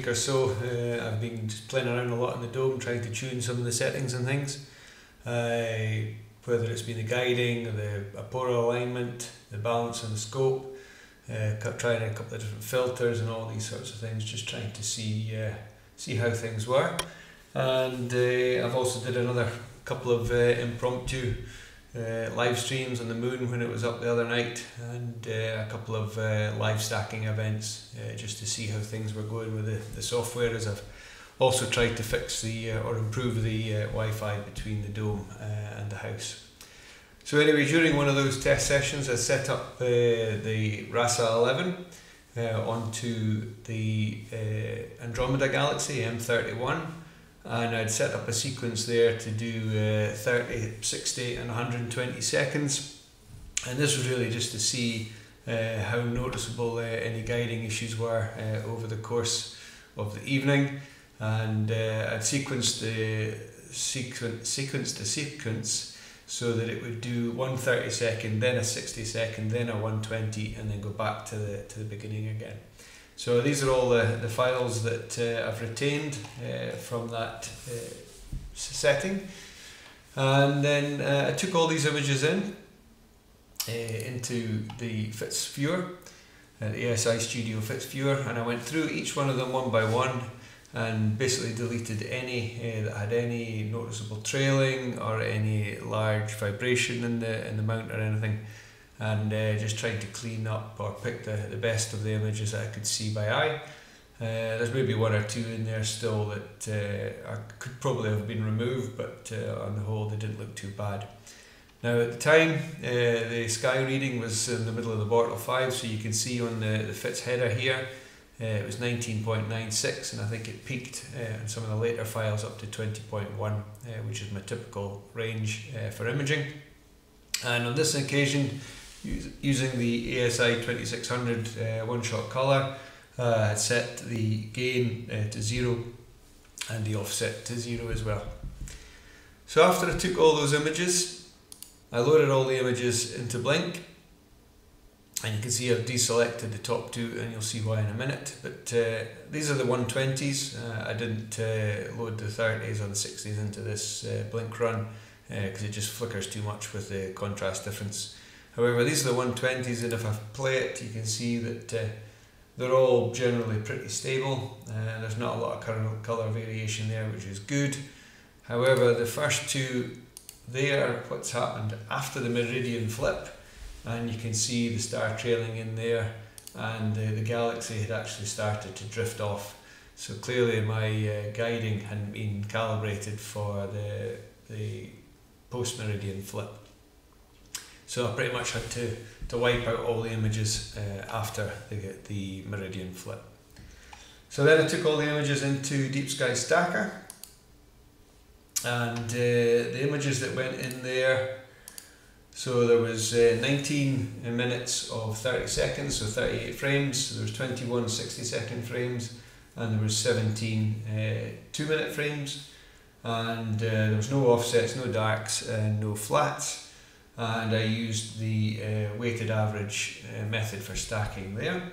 week or so. I've been just playing around a lot in the dome, trying to tune some of the settings and things. Whether it's been the guiding, or the apora alignment, the balance and the scope, trying a couple of different filters and all these sorts of things, just trying to see how things were. And I've also did another couple of impromptu live streams on the moon when it was up the other night, and a couple of live stacking events just to see how things were going with the software, as I've also tried to fix the or improve the Wi-Fi between the dome and the house. So anyway, during one of those test sessions I set up the Rasa 11 onto the Andromeda Galaxy M31, and I'd set up a sequence there to do 30, 60 and 120 seconds, and this was really just to see how noticeable any guiding issues were over the course of the evening. And I'd sequenced the sequence so that it would do 1 30 second, then a 60 second, then a 120, and then go back to the beginning again. So these are all the files that I've retained from that setting. And then I took all these images into the FITS viewer, the ASI Studio FITS viewer, and I went through each one of them one by one and basically deleted any that had any noticeable trailing or any large vibration in the mount or anything. And just trying to clean up or pick the best of the images that I could see by eye. There's maybe one or two in there still that could probably have been removed, but on the whole they didn't look too bad. Now at the time, the sky reading was in the middle of the Bortle 5, so you can see on the FITS header here, it was 19.96, and I think it peaked in some of the later files up to 20.1, which is my typical range for imaging. And on this occasion, using the ASI 2600 one-shot color, I set the gain to 0 and the offset to 0 as well. So after I took all those images, I loaded all the images into Blink, and you can see I've deselected the top two, and you'll see why in a minute. But these are the 120s. I didn't load the 30s or the 60s into this Blink run because it just flickers too much with the contrast difference. However, these are the 120s, and if I play it, you can see that they're all generally pretty stable. There's not a lot of colour variation there, which is good. However, the first two, they are what's happened after the meridian flip, and you can see the star trailing in there, and the galaxy had actually started to drift off. So clearly my guiding hadn't been calibrated for the post-meridian flip. So I pretty much had to wipe out all the images after the meridian flip. So then I took all the images into Deep Sky Stacker, and the images that went in there, so there was 19 minutes of 30 seconds, so 38 frames, there was 21 60-second frames, and there was 17 2-minute frames, and there was no offsets, no darks, and no flats. And I used the weighted average method for stacking there.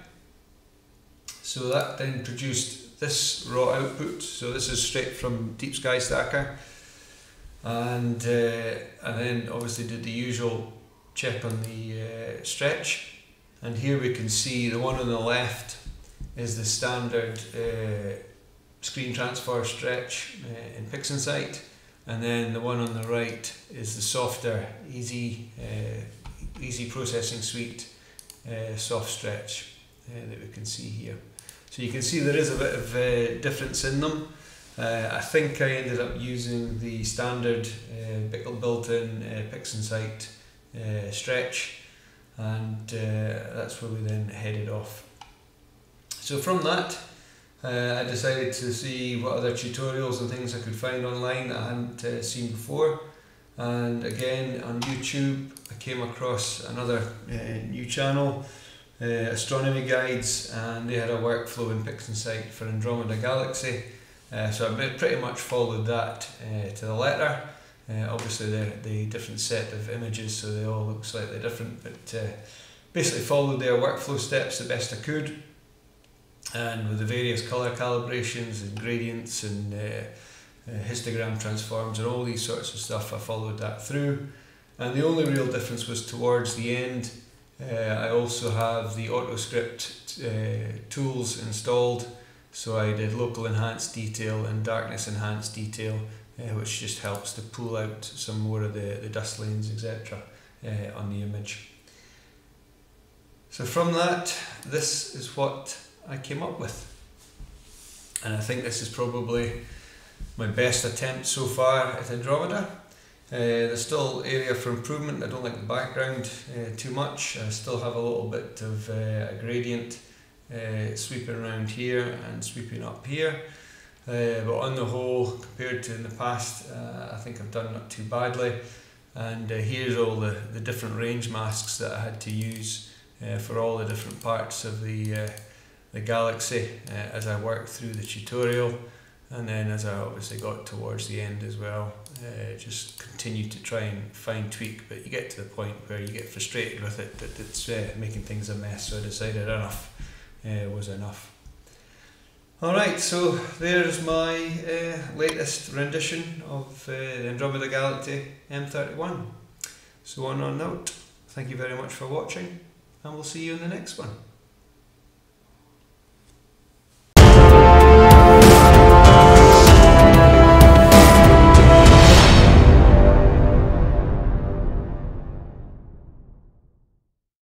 So that then produced this raw output. So this is straight from Deep Sky Stacker. And then obviously did the usual check on the stretch. And here we can see the one on the left is the standard screen transfer stretch in PixInsight. And then the one on the right is the softer EZ Processing Suite soft stretch that we can see here. So you can see there is a bit of difference in them. I think I ended up using the standard built-in PixInsight stretch, and that's where we then headed off. So from that, I decided to see what other tutorials and things I could find online that I hadn't seen before. And again, on YouTube I came across another new channel, Astronomy Guides, and they had a workflow in PixInsight for Andromeda Galaxy. So I pretty much followed that to the letter. Obviously they're the different set of images, so they all look slightly different, but basically followed their workflow steps the best I could. and with the various color calibrations and gradients and histogram transforms and all these sorts of stuff, I followed that through. And the only real difference was towards the end, I also have the AutoScript tools installed, so I did local enhanced detail and darkness enhanced detail, which just helps to pull out some more of the dust lanes, etc. On the image. So from that, this is what I came up with, and I think this is probably my best attempt so far at Andromeda. There's still area for improvement. I don't like the background too much. I still have a little bit of a gradient sweeping around here and sweeping up here, but on the whole, compared to in the past, I think I've done not too badly. And here's all the different range masks that I had to use for all the different parts of the galaxy as I worked through the tutorial, and then as I obviously got towards the end as well, just continued to try and fine tweak, but you get to the point where you get frustrated with it, that it's making things a mess, so I decided enough was enough. Alright, so there's my latest rendition of the Andromeda Galaxy M31. So on that note, thank you very much for watching, and we'll see you in the next one.